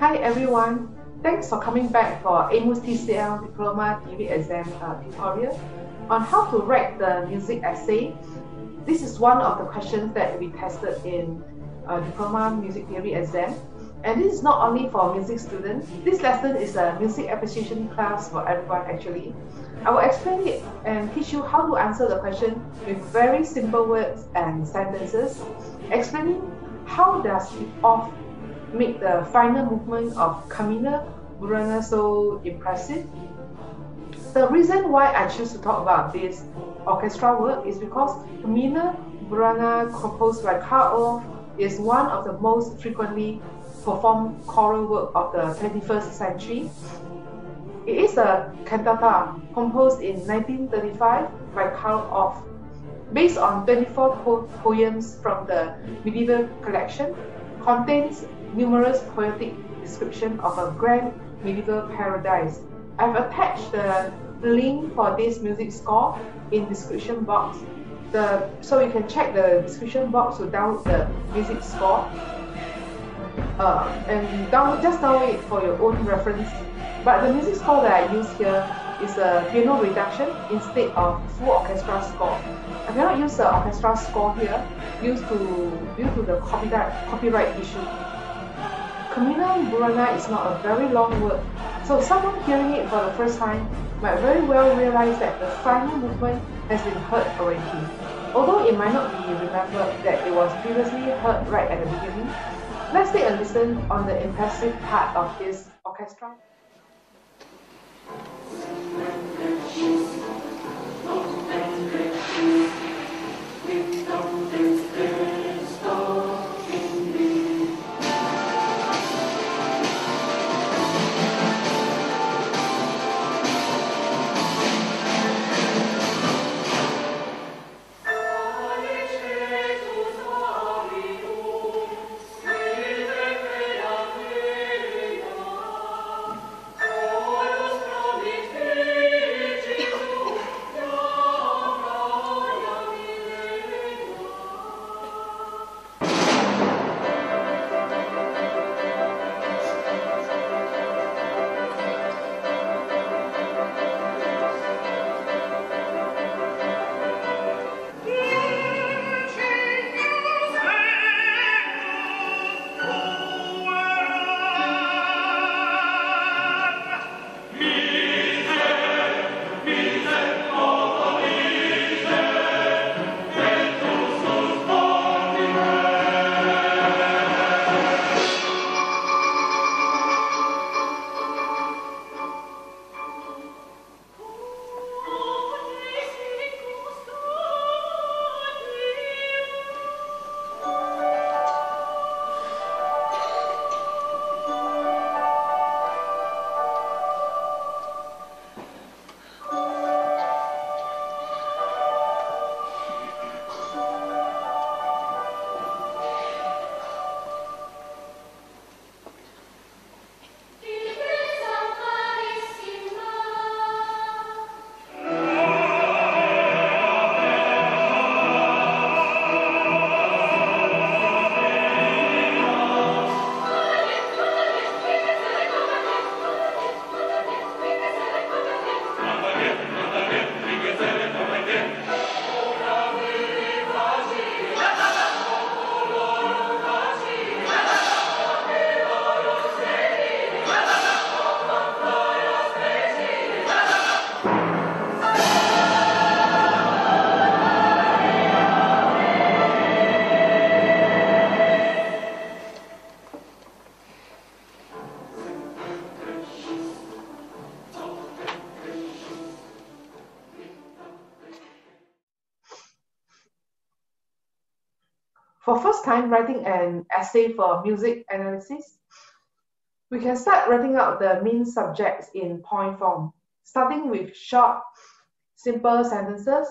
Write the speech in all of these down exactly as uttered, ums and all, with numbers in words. Hi everyone, thanks for coming back for A M U S T C L Diploma T V Exam uh, tutorial on how to write the music essay. This is one of the questions that we tested in uh, Diploma Music Theory Exam. And this is not only for music students. This lesson is a music appreciation class for everyone actually. I will explain it and teach you how to answer the question with very simple words and sentences, explaining how does it off make the final movement of Carmina Burana so impressive. The reason why I choose to talk about this orchestra work is because Carmina Burana, composed by Carl Orff, is one of the most frequently performed choral work of the twenty-first century. It is a cantata composed in nineteen thirty-five by Carl Orff, based on twenty-four po poems from the medieval collection, contains numerous poetic descriptions of a grand medieval paradise. I've attached the link for this music score in description box, the, so you can check the description box to download the music score. Uh, and down, just download it for your own reference. But the music score that I use here is a piano reduction instead of full orchestra score. I cannot use the orchestra score here due to due to the copyright copyright issue. Carmina Burana is not a very long work, so someone hearing it for the first time might very well realize that the final movement has been heard already, although it might not be remembered that it was previously heard right at the beginning. Let's take a listen on the impressive part of this orchestra. For first time writing an essay for music analysis, we can start writing out the main subjects in point form, starting with short, simple sentences.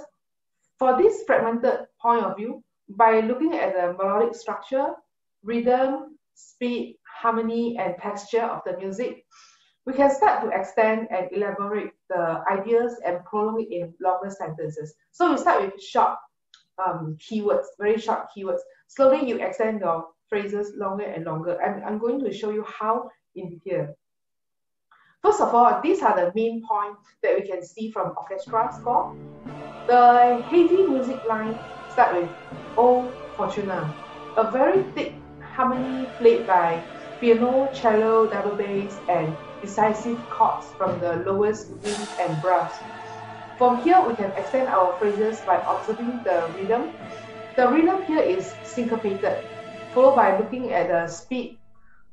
For this fragmented point of view, by looking at the melodic structure, rhythm, speed, harmony, and texture of the music, we can start to extend and elaborate the ideas and prolong it in longer sentences. So we start with short um, keywords, very short keywords. Slowly you extend your phrases longer and longer. I'm, I'm going to show you how in here. First of all, these are the main points that we can see from orchestra score. The heavy music line starts with O Fortuna, a very thick harmony played by piano, cello, double bass, and decisive chords from the lowest wing and brass. From here, we can extend our phrases by observing the rhythm. The rhythm here is syncopated, followed by looking at the speed.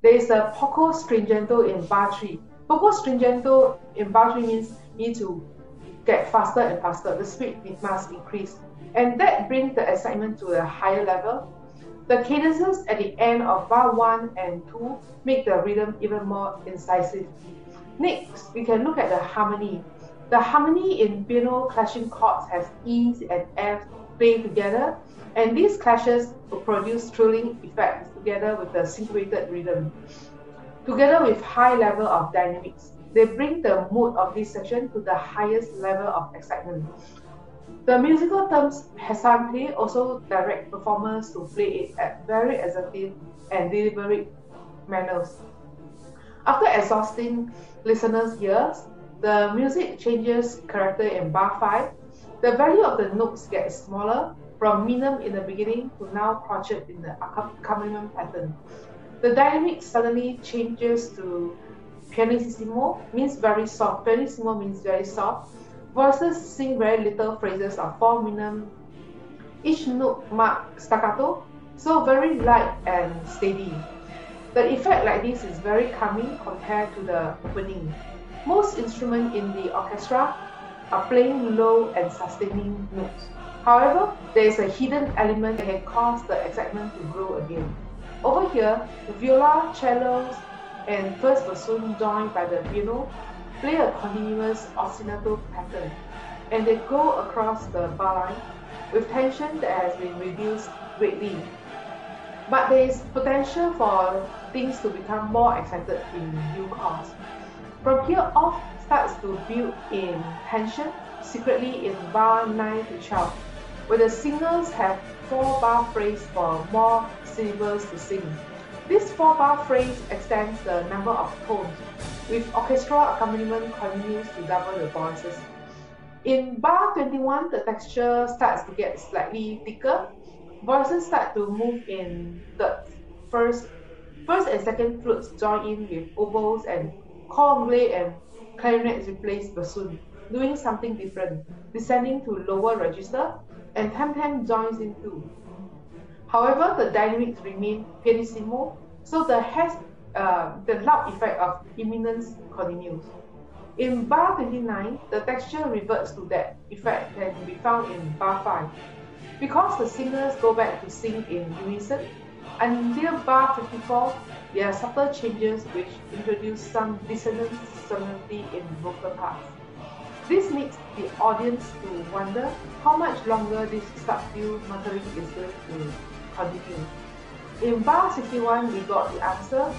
There is a poco stringendo in bar three. Poco stringendo in bar three means you need to get faster and faster. The speed must increase. And that brings the excitement to a higher level. The cadences at the end of bar one and two make the rhythm even more incisive. Next, we can look at the harmony. The harmony in piano clashing chords has E's and F's played together, and these clashes will produce thrilling effects together with the syncopated rhythm. Together with high level of dynamics, they bring the mood of this section to the highest level of excitement. The musical terms hesante also direct performers to play it at very assertive and deliberate manners. After exhausting listeners' ears, the music changes character in bar five. The value of the notes gets smaller, from minimum in the beginning to now crotchet in the accompaniment pattern. The dynamic suddenly changes to pianissimo, means very soft. Pianissimo means very soft. Voices sing very little phrases of four minimum. Each note marked staccato, so very light and steady. The effect like this is very calming compared to the opening. Most instruments in the orchestra are playing low and sustaining notes. However, there is a hidden element that can cause the excitement to grow again. Over here, the viola, cellos, and first bassoon joined by the piano play a continuous ostinato pattern, and they go across the bar line with tension that has been reduced greatly. But there is potential for things to become more excited in due course. From here off starts to build in tension secretly in bar nine to twelve, where the singers have four bar phrase for more syllables to sing. This four bar phrase extends the number of tones, with orchestral accompaniment continues to double the voices. In bar twenty-one, the texture starts to get slightly thicker. Voices start to move in thirds. First, first and second flutes join in with oboes, and cor anglais and clarinets replace bassoon, doing something different, descending to lower register, and tam-tam joins in too. However, the dynamics remain pianissimo, so the, has, uh, the loud effect of imminence continues. In bar twenty-nine, the texture reverts to that effect that can be found in bar five. Because the singers go back to sing in unison, until bar fifty-four, there are subtle changes which introduce some dissonance sonority in vocal parts. This makes the audience to wonder how much longer this subtle muttering is going to continue. In bar sixty-one, we got the answer.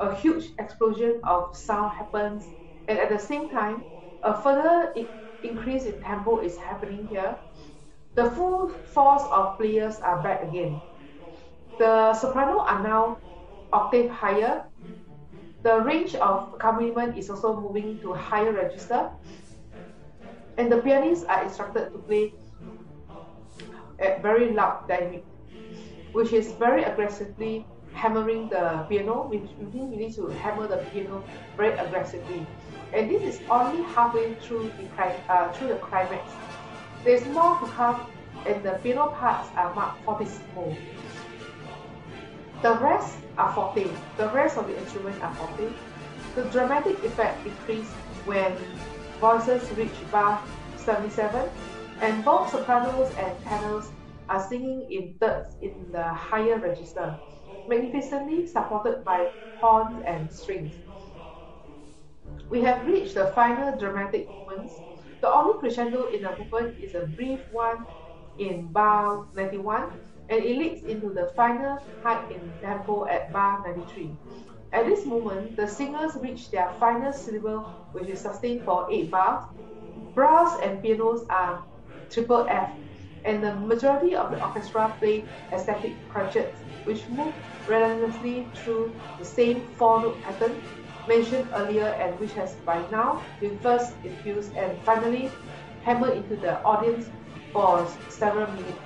A huge explosion of sound happens, and at the same time, a further increase in tempo is happening here. The full force of players are back again. The soprano are now octave higher. The range of accompaniment is also moving to higher register, and the pianists are instructed to play at very loud dynamic, which is very aggressively hammering the piano. We need to hammer the piano very aggressively, and this is only halfway through the uh, through the climax. There is more to come, and the piano parts are marked fortissimo. The rest are forte. The rest of the instruments are forte. The dramatic effect decreases when voices reach bar seventy-seven, and both sopranos and tenors are singing in thirds in the higher register, magnificently supported by horns and strings. We have reached the final dramatic moments. The only crescendo in the movement is a brief one in bar ninety-one, and it leads into the final hike in tempo at bar ninety-three. At this moment, the singers reach their final syllable, which is sustained for eight bars. Brass and pianos are triple F, and the majority of the orchestra played ecstatic crotchets, which move relentlessly through the same four-note pattern mentioned earlier and which has by now been first infused and finally hammered into the audience for several minutes.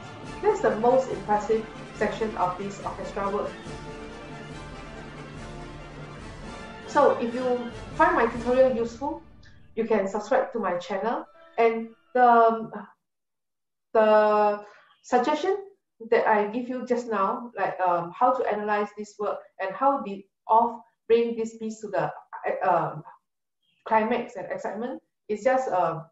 That's the most impressive section of this orchestra work. So if you find my tutorial useful, you can subscribe to my channel, and the, the suggestion that I give you just now, like um, how to analyze this work and how did Orff bring this piece to the uh, climax and excitement, is just a,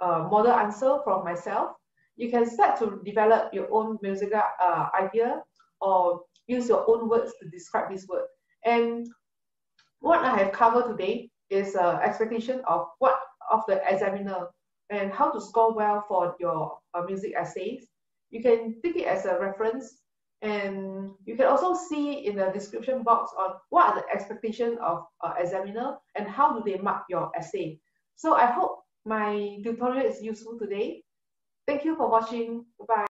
a model answer from myself. You can start to develop your own musical uh, idea or use your own words to describe this work. And what I have covered today is uh, expectation of what of the examiner and how to score well for your uh, music essays. You can take it as a reference, and you can also see in the description box on what are the expectations of uh, examiner and how do they mark your essay. So I hope my tutorial is useful today. Thank you for watching. Bye.